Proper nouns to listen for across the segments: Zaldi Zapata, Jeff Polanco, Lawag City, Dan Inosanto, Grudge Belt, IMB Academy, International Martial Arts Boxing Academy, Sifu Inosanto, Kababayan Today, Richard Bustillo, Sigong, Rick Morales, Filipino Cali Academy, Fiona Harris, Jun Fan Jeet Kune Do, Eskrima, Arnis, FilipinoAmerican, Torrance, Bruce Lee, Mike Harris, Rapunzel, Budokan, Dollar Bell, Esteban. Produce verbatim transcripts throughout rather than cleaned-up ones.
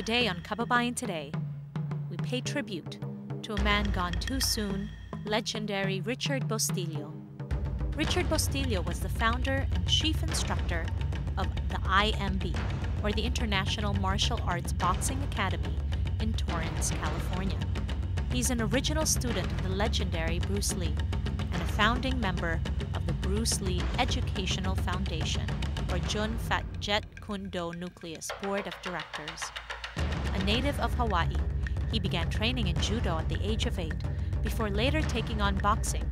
Today on Kababayan Today, we pay tribute to a man gone too soon, legendary Richard Bustillo. Richard Bustillo was the founder and chief instructor of the I M B, or the International Martial Arts Boxing Academy in Torrance, California. He's an original student of the legendary Bruce Lee and a founding member of the Bruce Lee Educational Foundation, or Jun Fan Jeet Kune Do Nucleus Board of Directors. A native of Hawaii, he began training in judo at the age of eight before later taking on boxing.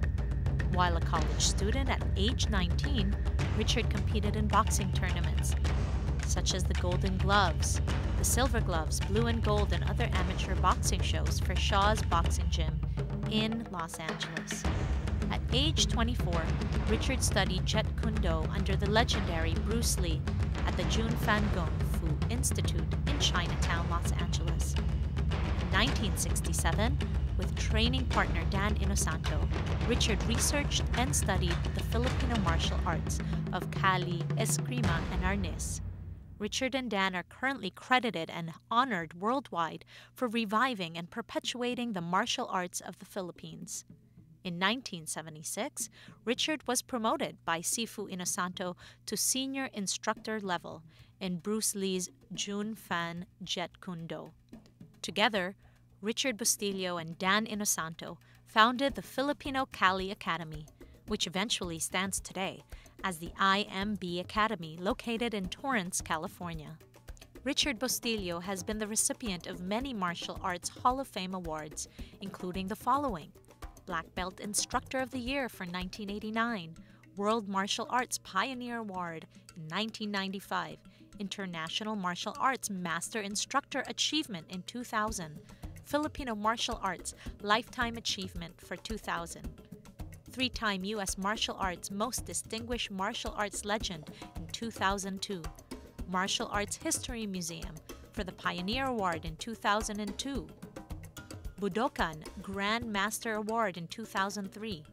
While a college student at age nineteen, Richard competed in boxing tournaments, such as the Golden Gloves, the Silver Gloves, Blue and Gold, and other amateur boxing shows for Shaw's Boxing Gym in Los Angeles. At age twenty-four, Richard studied Jeet Kune Do under the legendary Bruce Lee at the Jun Fan Fu Institute in Chinatown, Los Angeles. In nineteen sixty-seven, with training partner Dan Inosanto, Richard researched and studied the Filipino martial arts of Kali, Eskrima, and Arnis. Richard and Dan are currently credited and honored worldwide for reviving and perpetuating the martial arts of the Philippines. In nineteen seventy-six, Richard was promoted by Sifu Inosanto to senior instructor level in Bruce Lee's Jun Fan Jeet Kune Do. Together, Richard Bustillo and Dan Inosanto founded the Filipino Cali Academy, which eventually stands today as the I M B Academy located in Torrance, California. Richard Bustillo has been the recipient of many martial arts Hall of Fame awards, including the following: Black Belt Instructor of the Year for nineteen eighty-nine, World Martial Arts Pioneer Award in nineteen ninety-five, International Martial Arts Master Instructor Achievement in two thousand, Filipino Martial Arts Lifetime Achievement for two thousand. Three-time U S Martial Arts Most Distinguished Martial Arts Legend in two thousand two, Martial Arts History Museum for the Pioneer Award in two thousand two, Budokan Grand Master Award in two thousand three.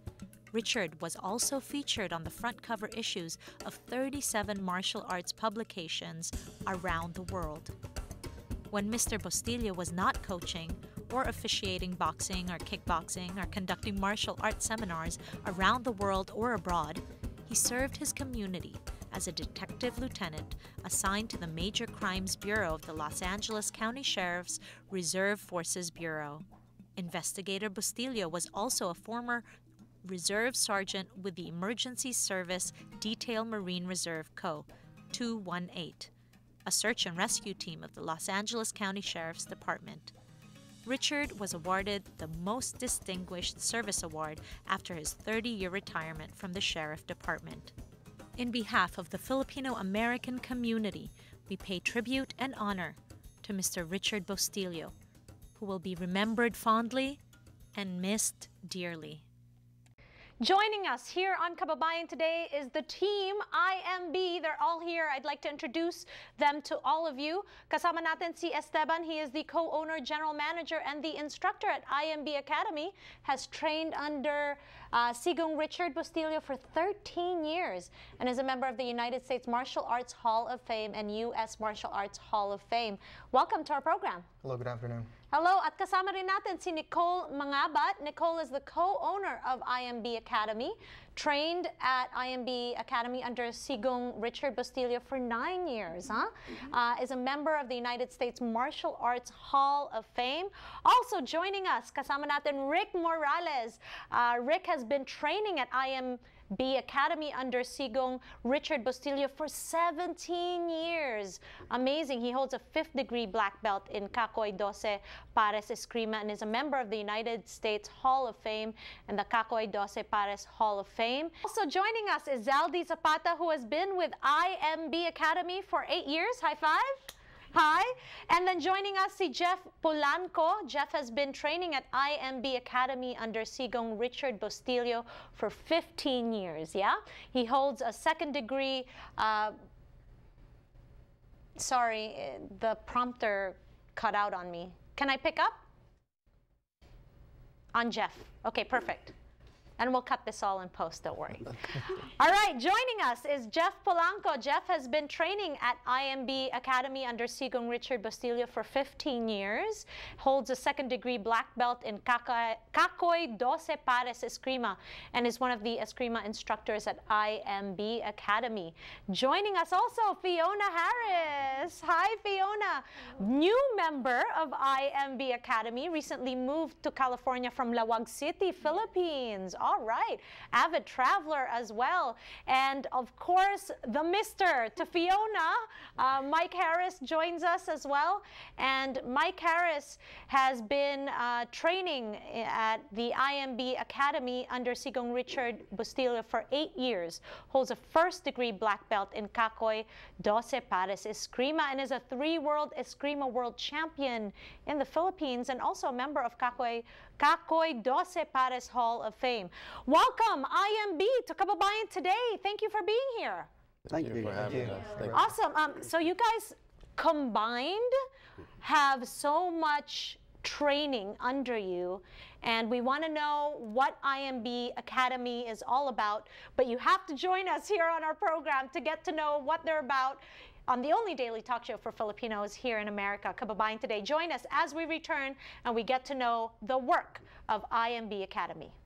Richard was also featured on the front cover issues of thirty-seven martial arts publications around the world. When Mister Bustillo was not coaching, or officiating boxing or kickboxing or conducting martial arts seminars around the world or abroad, he served his community as a detective lieutenant assigned to the Major Crimes Bureau of the Los Angeles County Sheriff's Reserve Forces Bureau. Investigator Bustillo was also a former reserve sergeant with the Emergency Service Detail Marine Reserve Co. two one eight, a search and rescue team of the Los Angeles County Sheriff's Department. Richard was awarded the Most Distinguished Service Award after his thirty-year retirement from the Sheriff Department. In behalf of the Filipino-American community, we pay tribute and honor to Mister Richard Bustillo, who will be remembered fondly and missed dearly. Joining us here on Kababayan Today is the team I M B. They're all here. I'd like to introduce them to all of you. Kasama natin si Esteban. He is the co-owner, general manager, and the instructor at I M B Academy. Has trained under uh, Sigong Richard Bustillo for thirteen years and is a member of the United States Martial Arts Hall of Fame and U S Martial Arts Hall of Fame. Welcome to our program. Hello, good afternoon. Hello, at kasama rin natin si Nicole Mangabat. Nicole is the co-owner of I M B Academy, trained at I M B Academy under Sigong Richard Bustillo for nine years, huh? Mm-hmm. uh, is a member of the United States Martial Arts Hall of Fame. Also joining us, kasama natin Rick Morales. Uh, Rick has been training at I M B Academy under Sigong Richard Bustillo for seventeen years. Amazing. He holds a fifth degree black belt in Cacoy Doce Pares Escrima and is a member of the United States Hall of Fame and the Cacoy Doce Pares Hall of Fame. Also joining us is Zaldi Zapata, who has been with I M B Academy for eight years. High five. Hi. And then joining us, si Jeff Polanco. Jeff has been training at I M B Academy under Sigong Richard Bustillo for fifteen years, yeah? He holds a second degree, uh, sorry, the prompter cut out on me. Can I pick up? On Jeff. Okay, perfect. And we'll cut this all in post, don't worry. All right, joining us is Jeff Polanco. Jeff has been training at I M B Academy under Sigong Richard Bustillo for fifteen years, holds a second degree black belt in Cacoy Doce Pares Escrima, and is one of the Eskrima instructors at I M B Academy. Joining us also, Fiona Harris. Hi, Fiona. New member of I M B Academy, recently moved to California from Lawag City, Philippines. All right, avid traveler as well. And of course, the mister to Fiona, uh, Mike Harris, joins us as well. And Mike Harris has been uh, training at the I M B Academy under Sigong Richard Bustillo for eight years, holds a first degree black belt in Cacoy Doce Pares Eskrima, and is a three world Eskrima world champion in the Philippines, and also a member of Cacoy Cacoy Doce Pares Hall of Fame. Welcome, I M B, to Kababayan Today. Thank you for being here. Thank, Thank you for having us. Thank awesome. Um, so you guys combined have so much training under you, and we want to know what I M B Academy is all about, but you have to join us here on our program to get to know what they're about on the only daily talk show for Filipinos here in America, Kababayan Today. Join us as we return and we get to know the work of I M B Academy.